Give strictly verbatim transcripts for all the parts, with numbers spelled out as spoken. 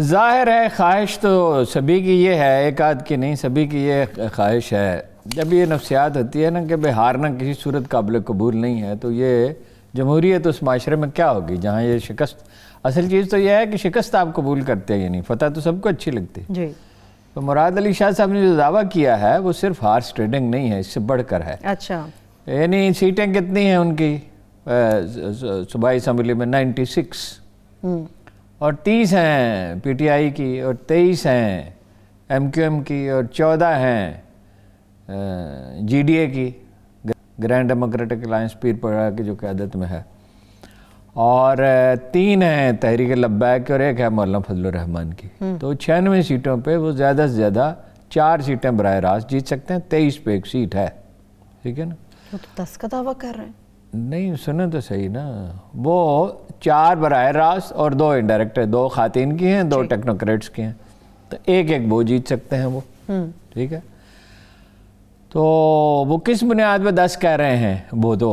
ज़ाहिर है ख्वाहिश तो सभी की ये है, एक आध की नहीं, सभी की ये ख्वाहिश है। जब ये नफ्सियात होती है ना कि भाई हारना किसी सूरत काबिल कबूल नहीं है, तो ये जमहूरियत उस माशरे में क्या होगी जहाँ ये शिकस्त। असल चीज़ तो यह है कि शिकस्त आप कबूल करते हैं, यानी फतह तो सबको अच्छी लगती है। तो मुराद अली शाह साहब ने जो दावा किया है वो सिर्फ हार्स ट्रेडिंग नहीं है, इससे बढ़कर है। अच्छा, यानी सीटें कितनी हैं उनकी सूबाई असम्बली में? नाइन्टी सिक्स, और तीस हैं पी टी आई की, और तेईस हैं एम क्यू एम की, और चौदह हैं जी डी ए की, ग्रैंड डेमोक्रेटिक अलायंस पीर पड़ा की जो क़्यादत में है, और तीन हैं तहरीक लब्बैक, और एक है मौलाना फजलुर रहमान की। तो छियानवे सीटों पे वो ज़्यादा से ज़्यादा चार सीटें बराह रास्त जीत सकते हैं, तेईस पे एक सीट है, ठीक है ना। वो तो दस का दावा कर रहे हैं। नहीं सुने तो सही ना, वो चार बराह रास्त और दो इनडायरेक्ट है, दो खातिन की हैं, दो टेक्नोक्रेट्स की हैं, तो एक एक वो जीत सकते हैं वो, ठीक है। तो वो किस बुनियाद पर दस कह रहे हैं? वो तो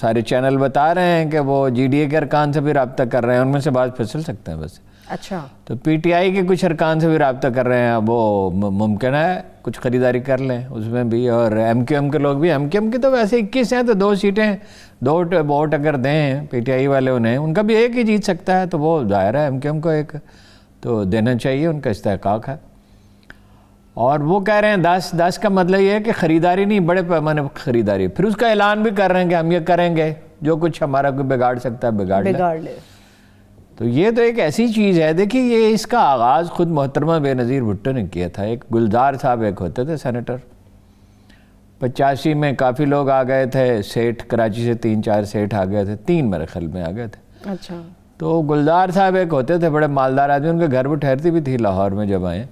सारे चैनल बता रहे हैं कि वो जी डी ए के अरकान से भी रब्ता कर रहे हैं, उनमें से बात फिसल सकते हैं बस। अच्छा, तो पी टी आई के कुछ अरकान से भी रब्ता कर रहे हैं, वो मुमकिन है कुछ ख़रीदारी कर लें उसमें भी, और एम क्यू एम के लोग भी। एम क्यू एम के तो वैसे इक्कीस हैं, तो दो सीटें दो वोट अगर दें पी टी आई वाले उन्हें, उनका भी एक ही जीत सकता है, तो वो दायरा है एम क्यू एम को एक तो देना चाहिए, उनका इस्तेहक़ाक़ है। और वो कह रहे हैं दस दस का मतलब ये है कि ख़रीदारी नहीं, बड़े पैमाने पर ख़रीदारी। फिर उसका ऐलान भी कर रहे हैं कि हम ये करेंगे, जो कुछ हमारा कोई बिगाड़ सकता है बिगाड़ बिगाड़ ले। तो ये तो एक ऐसी चीज़ है, देखिए ये इसका आगाज़ ख़ुद मोहतरमा बेनज़ीर भुट्टो ने किया था। एक गुलजार साहब एक होते थे सेनेटर, पचासी में काफ़ी लोग आ गए थे, सेठ कराची से तीन चार सेठ आ गए थे, तीन मेरे ख्याल में आ गए थे। अच्छा, तो गुलजार साहब एक होते थे, बड़े मालदार आदमी, उनके घर पर ठहरती भी थी लाहौर में जब आएँ,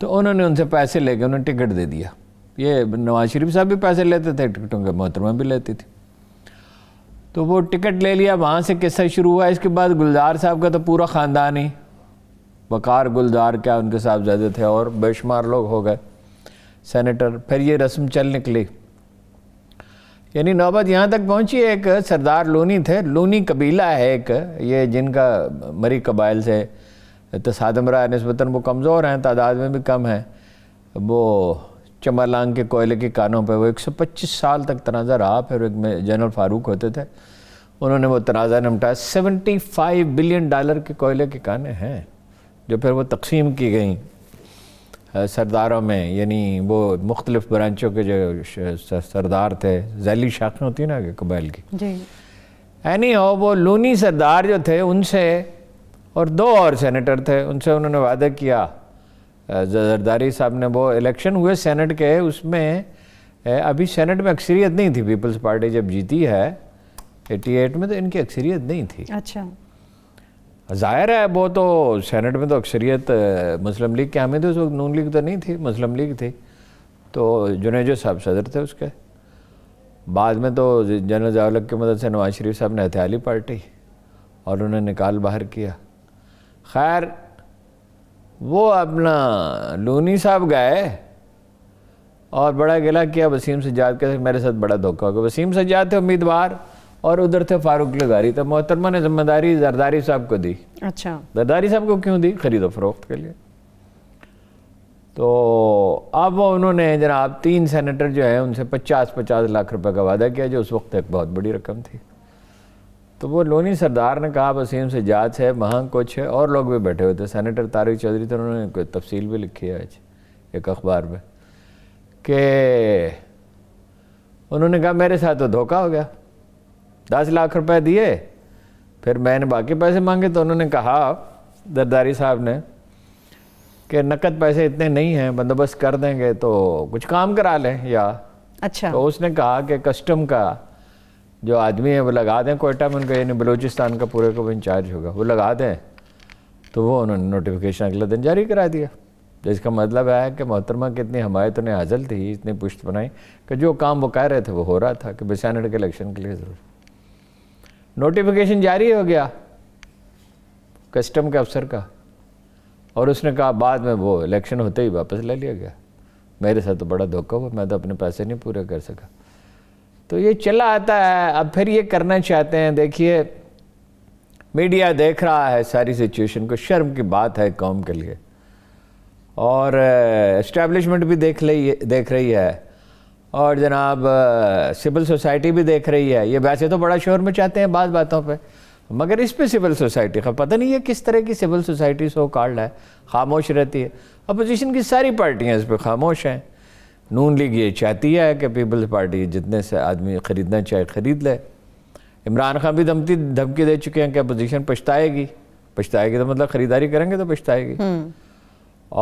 तो उन्होंने उनसे पैसे लेके उन्हें टिकट दे दिया। ये नवाज शरीफ साहब भी पैसे लेते थे, टिकटों के मोहतरमा भी लेती थी, तो वो टिकट ले लिया, वहाँ से किस्सा शुरू हुआ। इसके बाद गुलजार साहब का तो पूरा ख़ानदान ही, वकार गुलजार क्या उनके साहबजादे थे, और बेशुमार लोग हो गए सेनेटर। फिर ये रस्म चल निकली, यानी नौबत यहाँ तक पहुँची। एक सरदार लोनी थे, लोनी कबीला है एक, ये जिनका मरी कबाइल से तसादम रहा है, निस्बतन वो कमज़ोर हैं, तादाद में भी कम हैं। वो चमरलांग के कोयले के कानों पे वो एक सौ पच्चीस साल तक तनाज़ा रहा। फिर एक में जनरल फ़ारूक होते थे, उन्होंने वो तनाज़ा निपटाया। पचहत्तर बिलियन डॉलर के कोयले के काने हैं, जो फिर वो तकसीम की गई सरदारों में, यानी वो मुख्तलिफ ब्रांचों के जो सरदार थे, जैली शाखें होती ना कबाइल की। एनी हो, वो लूनी सरदार जो थे उनसे, और दो और सेनेटर थे उनसे, उन्होंने वादा किया जरदारी साहब ने। वो इलेक्शन हुए सेनेट के, उसमें अभी सेनेट में अक्सरियत नहीं थी, पीपल्स पार्टी जब जीती है अठासी में, तो इनकी अक्सरियत नहीं थी। अच्छा, ज़ाहिर है वो तो सेनेट में तो अक्सरियत मुस्लिम लीग के हामी थे उस वक्त, नून लीग तो नहीं थी, मुस्लिम लीग थी। तो जुनेजो साहब सदर थे उसके, बाद में तो जनरल ज़ियाउल हक की मदद से नवाज शरीफ साहब ने हथियाली पार्टी, और उन्हें निकाल बाहर किया। खैर, वो अपना लूनी साहब गए और बड़ा गिला किया वसीम सज्जाद के, मेरे साथ बड़ा धोखा हो गया। वसीम सज्जाद थे उम्मीदवार, और उधर थे फारूक लगारी। तो मोहतरमा ने जिम्मेदारी जरदारी साहब को दी। अच्छा, जरदारी साहब को क्यों दी? खरीदो फरोख्त के लिए। तो अब उन्होंने जनाब तीन सेनेटर जो है उनसे पचास पचास लाख रुपए का वादा किया, जो उस वक्त एक बहुत बड़ी रकम थी। तो वो लोनी सरदार ने कहा वसीम सज्जाद से, वहाँ कुछ और लोग भी बैठे हुए थे, सेनेटर तारिक चौधरी, तो उन्होंने कोई तफसील भी लिखी है आज एक अखबार में, कि उन्होंने कहा मेरे साथ तो धोखा हो गया। दस लाख रुपए दिए, फिर मैंने बाकी पैसे मांगे, तो उन्होंने कहा जरदारी साहब ने कि नकद पैसे इतने नहीं हैं, बंदोबस्त कर देंगे तो कुछ काम करा लें या। अच्छा, तो उसने कहा कि कस्टम का जो आदमी है वो लगा दें कोयटा में उनका, यानी बलूचिस्तान का पूरे को इंचार्ज होगा, वो लगा दें। तो वो उन्होंने नोटिफिकेशन अगले दिन जारी करा दिया। तो इसका मतलब है कि मोहतरमा की इतनी हमायत उन्हें हासिल थी, इतनी पुष्ट बनाई कि जो काम वो कह रहे थे वो हो रहा था, कि सेनेट के इलेक्शन के लिए ज़रूर। नोटिफिकेशन जारी हो गया कस्टम के अफसर का, और उसने कहा बाद में वो इलेक्शन होते ही वापस ले लिया गया। मेरे साथ तो बड़ा धोखा हुआ, मैं तो अपने पैसे नहीं पूरे कर सका। तो ये चला आता है। अब फिर ये करना चाहते हैं, देखिए मीडिया देख रहा है सारी सिचुएशन को, शर्म की बात है कौम के लिए। और एस्टेब्लिशमेंट भी देख रही देख रही है और जनाब सिविल सोसाइटी भी देख रही है। ये वैसे तो बड़ा शोर मचाते हैं बात बातों पे, मगर इस पे सिविल सोसाइटी का पता नहीं है किस तरह की सिविल सोसाइटी सो कॉल्ड है, खामोश रहती है। अपोजिशन की सारी पार्टियाँ इस पर खामोश हैं। नून लीग ये चाहती है कि पीपल्स पार्टी जितने से आदमी ख़रीदना चाहे ख़रीद ले। इमरान खान भी धमकी धमकी दे चुके हैं कि अपोजिशन पछताएगी, पछताएगी तो मतलब ख़रीदारी करेंगे तो पछताएगी।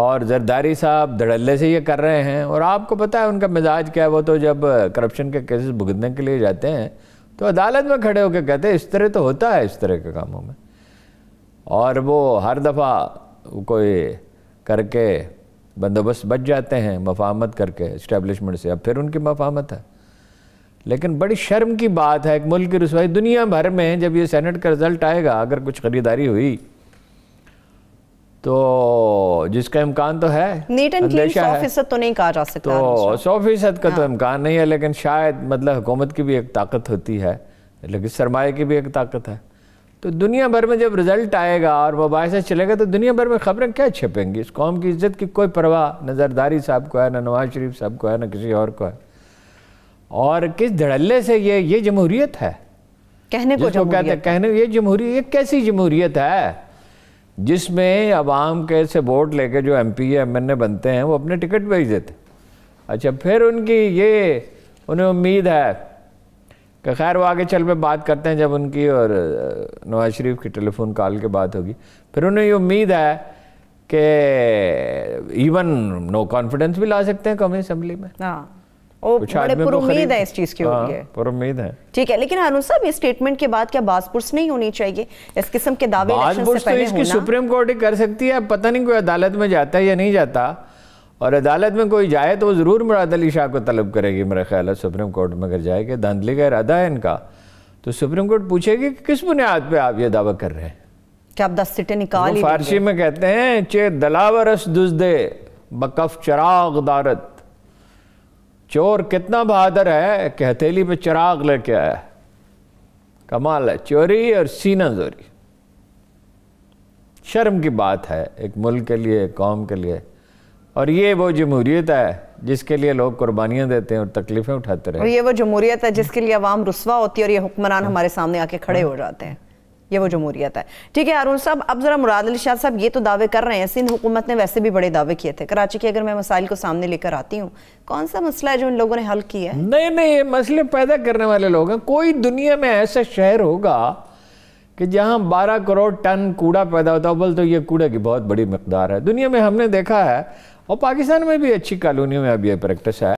और जरदारी साहब धड़ल्ले से ये कर रहे हैं। और आपको पता है उनका मिजाज क्या है, वो तो जब करप्शन के केसेस भुगतने के लिए जाते हैं तो अदालत में खड़े होकर कहते हैं इस तरह तो होता है इस तरह के कामों में। और वो हर दफ़ा कोई करके बंदोबस्त बच जाते हैं मफाहमत करके इस्टेब्लिशमेंट से। अब फिर उनकी मफाहमत है, लेकिन बड़ी शर्म की बात है। एक मुल्क की रुसवाई दुनिया भर में, जब ये सेनेट का रिज़ल्ट आएगा अगर कुछ ख़रीदारी हुई तो, जिसका इम्कान तो है, नीट एंड क्लीन सौ फीसद तो नहीं कहा जा सकता, तो सौ फीसद का तो इम्कान नहीं है। लेकिन शायद मतलब हुकूमत की भी एक ताकत होती है, लेकिन सरमाए की भी एक ताकत है। तो दुनिया भर में जब रिज़ल्ट आएगा और मुबाहिसा चलेगा तो दुनिया भर में खबरें क्या छपेंगी। इस कौम की इज़्ज़त की कोई परवाह न जरदारी साहब को है, ना नवाज शरीफ साहब को है, ना किसी और को है। और किस धड़ल्ले से ये ये जमहूरियत है कहने को, कहते कहने ये जमहूरी ये कैसी जमहूरियत है जिसमें अवाम के से वोट लेके जो M P M N A बनते हैं वो अपने टिकट भेज देते। अच्छा फिर उनकी ये उन्हें उम्मीद है कि खैर वो आगे चल पे बात करते हैं जब उनकी और नवाज शरीफ की टेलीफोन कॉल के बात होगी। फिर उन्हें ये उम्मीद है कि इवन नो कॉन्फिडेंस भी ला सकते हैं कौमी असम्बली में। हाँ, उम्मीद है इस चीज़ की, उम्मीद है, ठीक है। लेकिन हारून साहब इस स्टेटमेंट के बाद क्या बासपुर्स नहीं होनी चाहिए इस किस्म के दावे? बासपुर्स तो इसकी सुप्रीम कोर्ट ही कर सकती है। पता नहीं कोई अदालत में जाता है या नहीं जाता, और अदालत में कोई जाए तो वो ज़रूर मुराद अली शाह को तलब करेगी मेरा ख्याल है। सुप्रीम कोर्ट में अगर जाए कि धांधली का इरादा है इनका, तो सुप्रीम कोर्ट पूछेगी कि किस बुनियाद पर आप ये दावा कर रहे हैं कि आप दस सीटें निकाल। फारसी में कहते हैं चे दलावरस दुजदे बकफ चराग दारत, चोर कितना बहादुर है कि हथेली पे चिराग लेके आया। कमाल है, चोरी और सीना जोरी। शर्म की बात है एक मुल्क के लिए, कौम के लिए। और ये वो जमहूरियत है जिसके लिए लोग कुर्बानियाँ देते हैं और तकलीफ़ें उठाते रहे। और ये वो जमहूरियत है जिसके लिए आवाम रुस्वा होती है और ये हुक्मरान हमारे सामने आके खड़े हो जाते हैं। ये वो जमहूरियत है, ठीक है। हारून साहब अब जरा मुराद अली शाह साहब ये तो दावे कर रहे हैं, सिंध हुकूमत ने वैसे भी बड़े दावे किए थे। कराची के अगर मैं मसाइल को सामने लेकर आती हूँ, कौन सा मसला है जो इन लोगों ने हल किया है? नहीं नहीं, ये मसले पैदा करने वाले लोग हैं। कोई दुनिया में ऐसा शहर होगा कि जहाँ बारह करोड़ टन कूड़ा पैदा होता है? बोल तो ये कूड़े की बहुत बड़ी मकदार है। दुनिया में हमने देखा है और पाकिस्तान में भी अच्छी कॉलोनियों में अब यह प्रैक्टिस है।